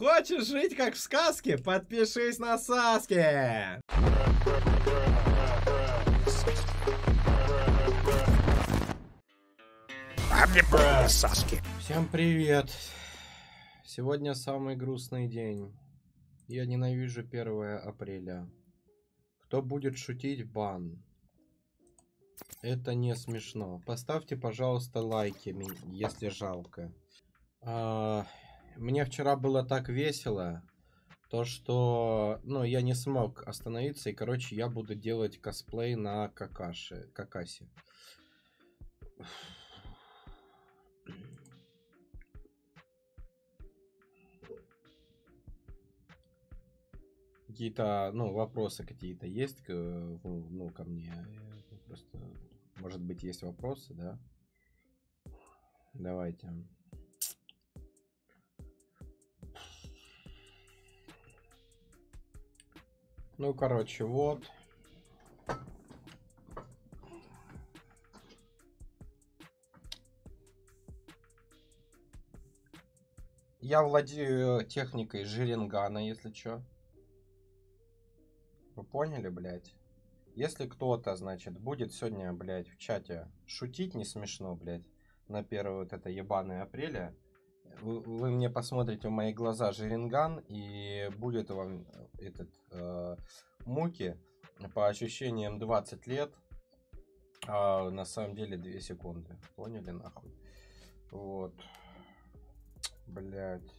Хочешь жить как в сказке? Подпишись на Саске! Саске. Всем привет! Сегодня самый грустный день. Я ненавижу 1 апреля. Кто будет шутить, бан. Это не смешно. Поставьте, пожалуйста, лайки, если жалко. Мне вчера было так весело, то что, ну, я не смог остановиться, и, короче, я буду делать косплей на Какаши. Какие-то, ну, вопросы какие-то есть, ну, ко мне? Просто, может быть, есть вопросы, да? Давайте. Ну, короче, вот. Я владею техникой Жирингана, если чё. Вы поняли, блядь? Если кто-то, значит, будет сегодня, блядь, в чате шутить не смешно, блядь, на 1 вот это ебаное апреля, вы мне посмотрите в мои глаза Жиринган, и будет вам этот муки по ощущениям 20 лет, а на самом деле 2 секунды. Поняли, нахуй? Вот. Блять.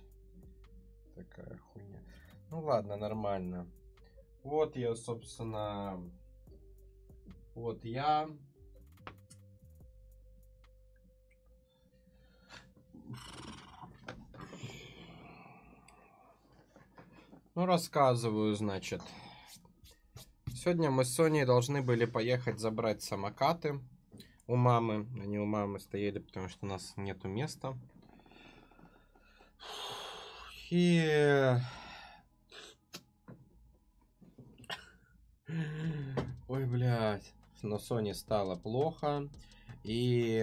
Такая хуйня. Ну ладно, нормально. Вот я, собственно... Вот я... Ну, рассказываю, значит. Сегодня мы с Соней должны были поехать забрать самокаты у мамы. Они у мамы стояли, потому что у нас нету места. И... Ой, блядь. Но Соне стало плохо. И...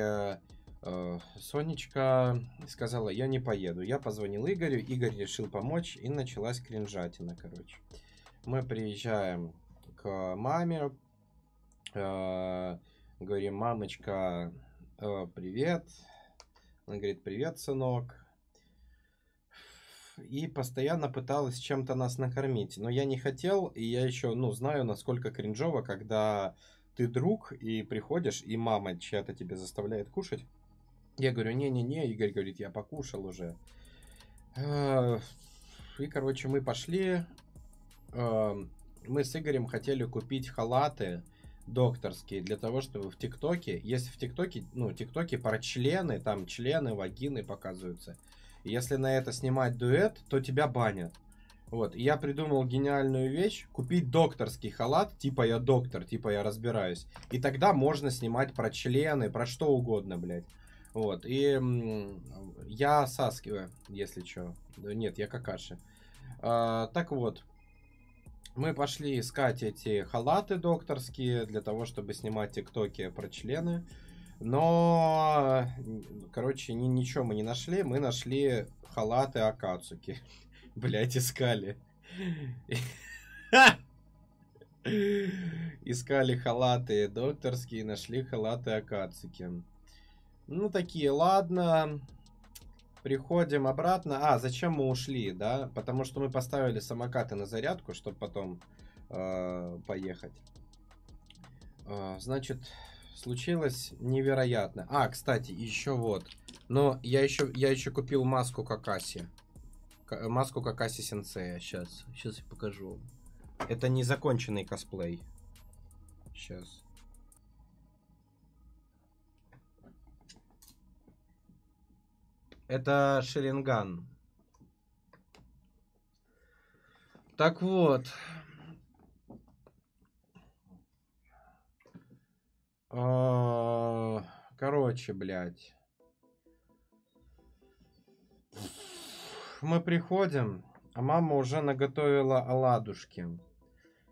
Сонечка сказала, я не поеду. Я позвонил Игорю, Игорь решил помочь, и началась кринжатина, короче. Мы приезжаем к маме, говорим, мамочка, привет. Он говорит, привет, сынок. И постоянно пыталась чем-то нас накормить, но я не хотел, и я еще, ну, знаю, насколько кринжово, когда ты друг, и приходишь, и мама чья-то тебе заставляет кушать. Я говорю, не-не-не, Игорь говорит, я покушал уже. И, короче, мы пошли. Мы с Игорем хотели купить халаты докторские для того, чтобы в ТикТоке... Если в ТикТоке, ну, ТикТоке про члены, там члены, вагины показываются. Если на это снимать дуэт, то тебя банят. Вот, и я придумал гениальную вещь. Купить докторский халат, типа я доктор, типа я разбираюсь. И тогда можно снимать про члены, про что угодно, блядь. Вот, и я Саске, если что. Нет, я Какаши. Так вот, мы пошли искать эти халаты докторские для того, чтобы снимать тиктоки про члены. Но, короче, ничего мы не нашли. Мы нашли халаты Акацуки. Блять, искали. Искали халаты докторские, нашли халаты Акацуки. Ну, такие, ладно. Приходим обратно. А, зачем мы ушли, да? Потому что мы поставили самокаты на зарядку, чтобы потом поехать. Значит, случилось невероятно. А, кстати, еще вот. Но я еще купил маску Какаси. Маску Какаси Сенсея. Сейчас я покажу. Это незаконченный косплей. Сейчас. Это Ширинган. Так вот. Короче, блядь. Мы приходим, а мама уже наготовила оладушки.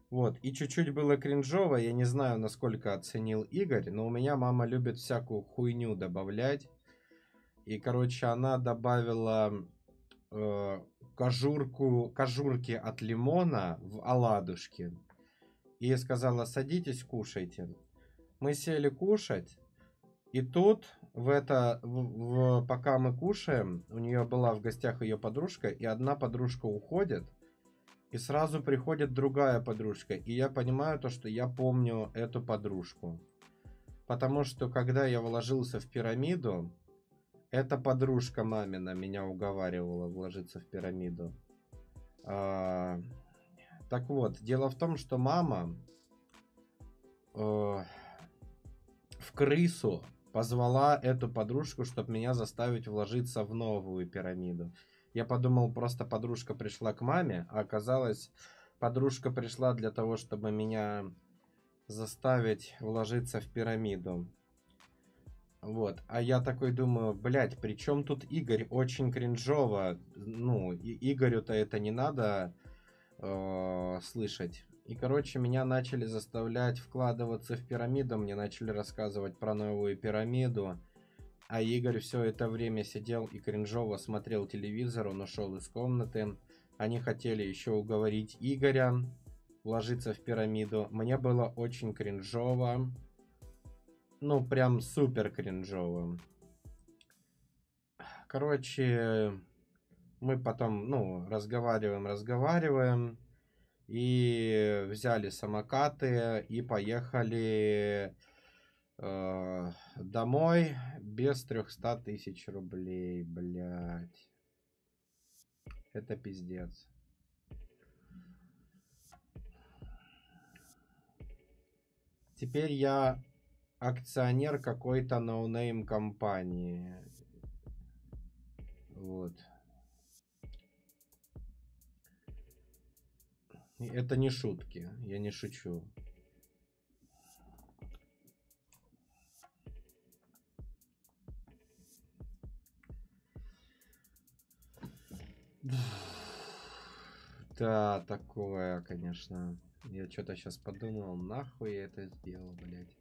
Вот, и чуть-чуть было кринжово. Я не знаю, насколько оценил Игорь, но у меня мама любит всякую хуйню добавлять. И, короче, она добавила кожурки от лимона в оладушки и сказала: садитесь, кушайте. Мы сели кушать, и тут пока мы кушаем, у нее была в гостях ее подружка, и одна подружка уходит, и сразу приходит другая подружка, и я понимаю то, что я помню эту подружку, потому что когда я вложился в пирамиду, эта подружка мамина меня уговаривала вложиться в пирамиду. Так вот, дело в том, что мама в крысу позвала эту подружку, чтобы меня заставить вложиться в новую пирамиду. Я подумал, просто подружка пришла к маме, а оказалось, подружка пришла для того, чтобы меня заставить вложиться в пирамиду. Вот, а я такой думаю, блядь, при чем тут Игорь? Очень кринжово. Ну, и Игорю-то это не надо слышать. И, короче, меня начали заставлять вкладываться в пирамиду, мне начали рассказывать про новую пирамиду. А Игорь все это время сидел и кринжово смотрел телевизор, он ушел из комнаты. Они хотели еще уговорить Игоря вложиться в пирамиду. Мне было очень кринжово. Ну, прям супер кринжово. Короче, мы потом, ну, разговариваем. И взяли самокаты и поехали домой без 300 тысяч рублей, блядь. Это пиздец. Теперь я акционер какой-то ноунейм компании. Вот. Это не шутки, я не шучу. Да, такое, конечно. Я что-то сейчас подумал, нахуй я это сделал, блядь.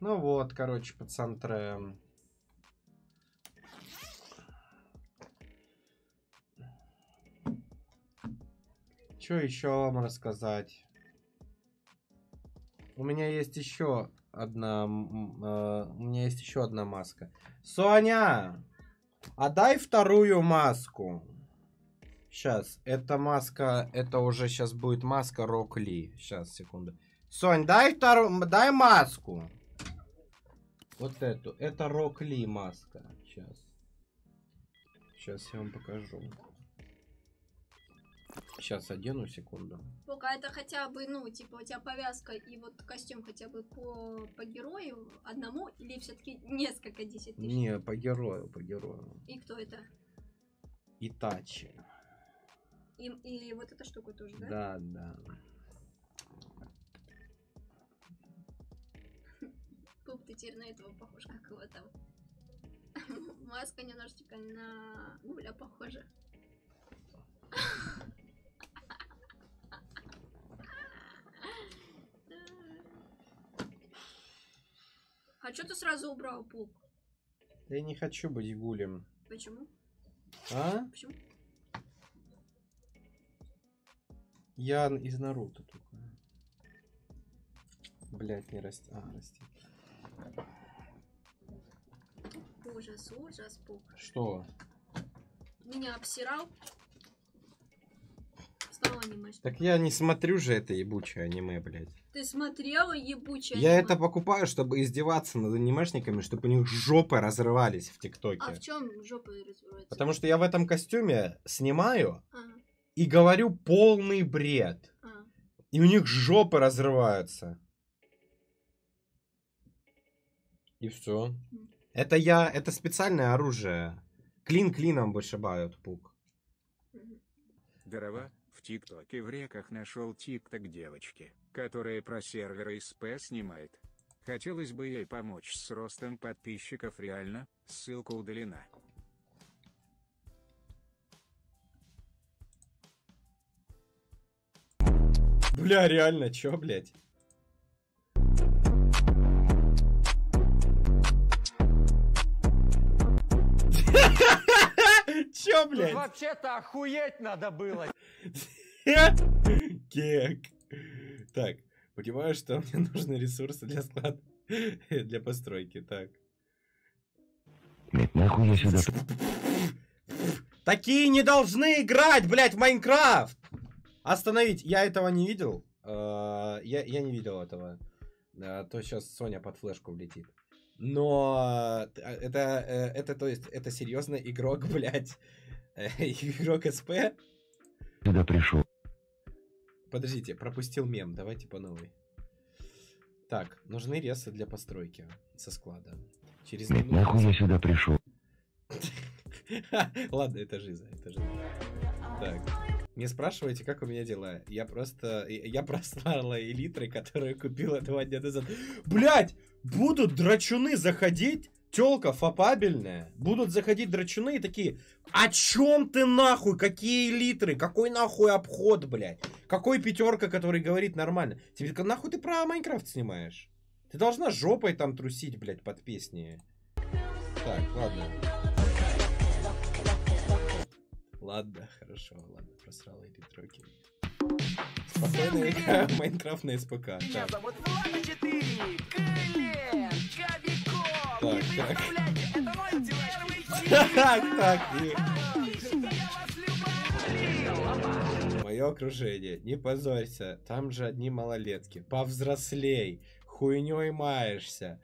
Ну вот, короче, пацан, трем. Что еще вам рассказать? У меня есть еще одна, маска. Соня, отдай вторую маску. Сейчас, эта маска, это уже сейчас будет маска Рок Ли. Сейчас, секунду. Сонь, дай вторую, дай маску. Вот эту, это Рок Ли маска. Сейчас я вам покажу. Сейчас одену, секунду. Пока это хотя бы, ну, типа, у тебя повязка и вот костюм хотя бы по герою одному или все-таки несколько 10 тысяч? Не, по герою, И кто это? Итачи. И вот эта штука тоже, да? Да, да. Пуп, ты теперь на этого похож, как его там. Маска немножечко на Гуля похожа. А что ты сразу убрал, Пук? Я не хочу быть Гулем. Почему? А? Почему? Я из Наруто только. Блять, не расти. А, расти. Ужас, ужас, Пук. Что? Меня обсирал. Так я не смотрю же это ебучее аниме, блядь. Ты смотрела ебучее аниме? Я это покупаю, чтобы издеваться над анимешниками, чтобы у них жопы разрывались в ТикТоке. А в чем жопы разрываются? Потому что я в этом костюме снимаю и говорю полный бред. И у них жопы разрываются. И все. Это я, это специальное оружие. Клин клином вышибают, Пук. Дрова? В ТикТоке в реках нашел ТикТок девочки, которая про сервер СП снимает. Хотелось бы ей помочь с ростом подписчиков реально, ссылка удалена. Бля, реально, чё, блядь? Чё, блядь. Вообще-то охуеть надо было. Кек. Так, понимаю, что мне нужны ресурсы для склада, для постройки, так. Блядь, нахуй я сюда... Такие не должны играть, блядь, в Майнкрафт! Остановить! Я этого не видел. Я не видел этого. То сейчас Соня под флешку влетит. Но это то есть, это серьезно игрок, блядь. Игрок СП. Когда пришел. Подождите, пропустил мем. Давайте по новой. Так, нужны ресы для постройки со склада. Через минуту. Нахуй я сюда пришел. Ладно, это жиза, это жиза. Так. Не спрашивайте, как у меня дела. Я прослала элитры, которую купила 2 дня назад. Блять! Будут драчуны заходить. Телка фапабельная. Будут заходить драчуны и такие: о чем ты нахуй? Какие элитры? Какой нахуй обход, блядь? Какой пятерка, который говорит нормально? Тебе нахуй ты про Майнкрафт снимаешь? Ты должна жопой там трусить, блядь, под песни. Так, ладно. Ладно, хорошо, ладно, просрал эти тройки. Спокойно игра в Майнкрафт на СПК. Меня зовут Влада 4, Кэлен, Кабиком. Не представляете, это мой первый чик. Так. Мое окружение, не позорься, там же одни малолетки. Повзрослей, хуйней маешься.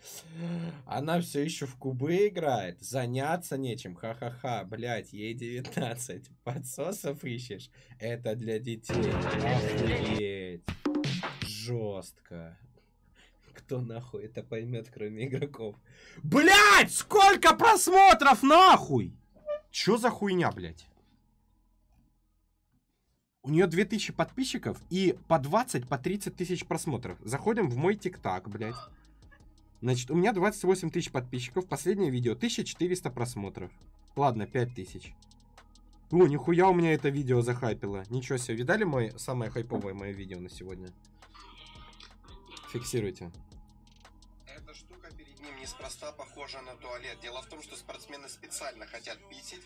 Она все еще в кубы играет. Заняться нечем. Ха-ха-ха. Блять, ей 19. Подсосов ищешь. Это для детей. Охуеть. Жестко. Кто нахуй это поймет, кроме игроков? Блять, сколько просмотров нахуй? Че за хуйня, блять? У нее 2000 подписчиков и по 20, по 30 тысяч просмотров. Заходим в мой ТикТок, блядь. Значит, у меня 28 тысяч подписчиков. Последнее видео 1400 просмотров. Ладно, 5000. О, нихуя у меня это видео захайпило. Ничего себе, видали самое хайповое мое видео на сегодня? Фиксируйте. Эта штука перед ним неспроста похожа на туалет. Дело в том, что спортсмены специально хотят писать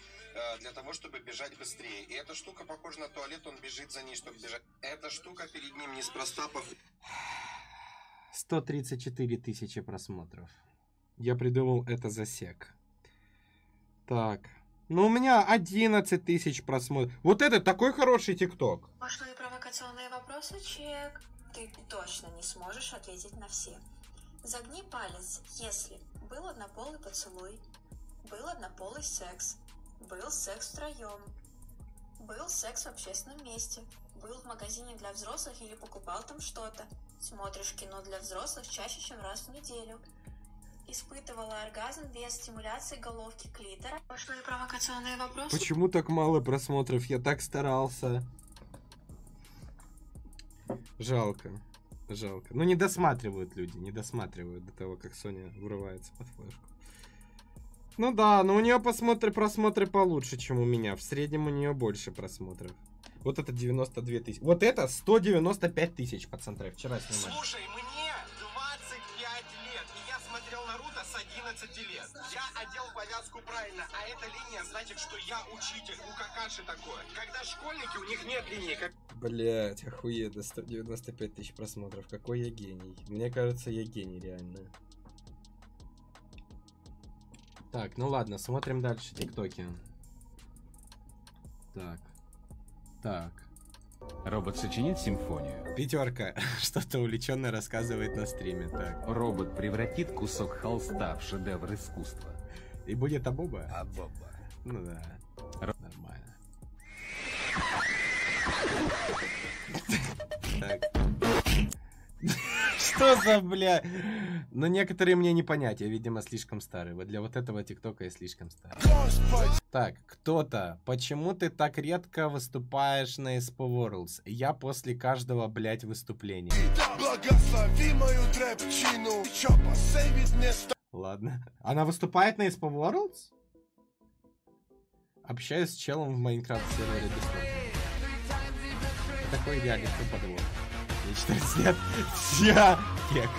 для того, чтобы бежать быстрее. И эта штука похожа на туалет, он бежит за ней, чтобы бежать. Эта штука перед ним неспроста похожа... 134 тысячи просмотров. Я придумал это засек. Так. Ну, у меня 11 тысяч просмотров. Вот это такой хороший ТикТок. Пошлые провокационные вопросы, чек. Ты точно не сможешь ответить на все. Загни палец, если был однополый поцелуй, был однополый секс, был секс втроем, был секс в общественном месте, был в магазине для взрослых или покупал там что-то, смотришь кино для взрослых чаще, чем раз в неделю, испытывала оргазм без стимуляции головки клитора. Пошлые провокационные вопросы. Почему так мало просмотров? Я так старался. Жалко. Жалко. Ну, не досматривают люди, не досматривают до того, как Соня врывается под флешку. Ну да, но у нее просмотры получше, чем у меня. В среднем у нее больше просмотров. Вот это 92 тысячи. Вот это 195 тысяч, пацаны, вчера снимали. Слушай, мне 25 лет, и я смотрел Наруто с 11 лет. Я одел повязку правильно, а эта линия значит, что я учитель. У Какаши такое. Когда школьники, у них нет линии. Как... Блять, охуенно, 195 тысяч просмотров. Какой я гений. Мне кажется, я гений реально. Так, ну ладно, смотрим дальше ТикТоки. Так. Так. Робот сочинит симфонию. Пятерка. Что-то увлеченно рассказывает на стриме. Так. Робот превратит кусок холста в шедевр искусства. И будет Абоба? Абоба. Ну да. Нормально. Что за, бля? Но некоторые мне не понять, я, видимо, слишком старый. Вот для вот этого ТикТока я слишком старый. Так, кто-то, почему ты так редко выступаешь на SP World? Я после каждого, блядь, выступления. Ладно. Она выступает на SP World? Общаюсь с челом в Майнкрафт сервере. Такой реально, кто подумал. 14 лет. Я кек.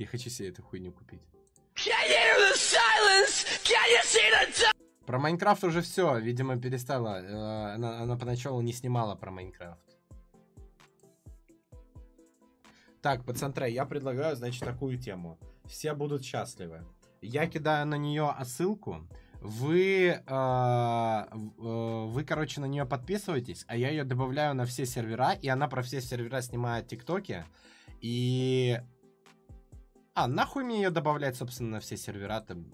Я хочу себе эту хуйню купить. Про Майнкрафт уже все, видимо, перестала. Она поначалу не снимала про Майнкрафт. Так, пацаны, я предлагаю, значит, такую тему. Все будут счастливы. Я кидаю на нее отсылку. Вы, короче, на нее подписываетесь, а я ее добавляю на все сервера, и она про все сервера снимает тиктоки. И... А, нахуй мне ее добавлять, собственно, на все сервера там.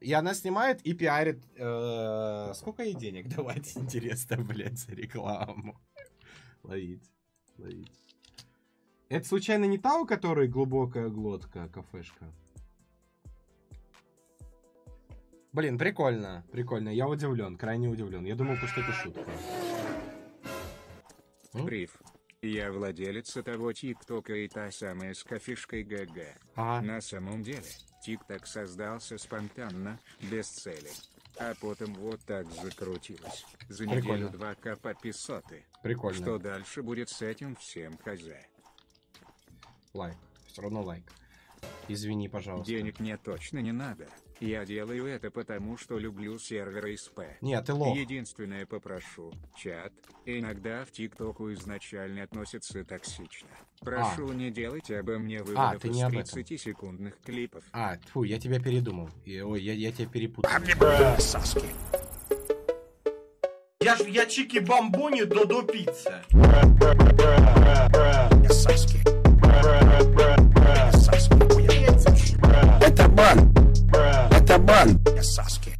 И она снимает и пиарит. Сколько ей денег давать, интересно, блядь, за рекламу. Ловить, ловить. Это случайно не та, у которой глубокая глотка, кафешка? Блин, прикольно, прикольно. Я удивлен, крайне удивлен. Я думал, что это шутка. Бриф. Я владелец того ТикТока и та самая с кофешкой ГГ. Ага. На самом деле, ТикТок создался спонтанно, без цели. А потом вот так закрутилось. За неделю 2К по 500. Прикольно. Что дальше будет с этим всем, хозяин? Лайк. Все равно лайк. Извини, пожалуйста. Денег мне точно не надо. Я делаю это потому, что люблю серверы СП. Нет, ты лох. Единственное, попрошу, чат, иногда в ТикТоку изначально относятся токсично. Прошу, не делайте обо мне выводов из 30-секундных клипов. А, тьфу, я тебя передумал. Ой, я тебя перепутал. Саске. Я Чики Бамбуни, Додо Пицца. Саске. Это бан! Это бан! Я Саске.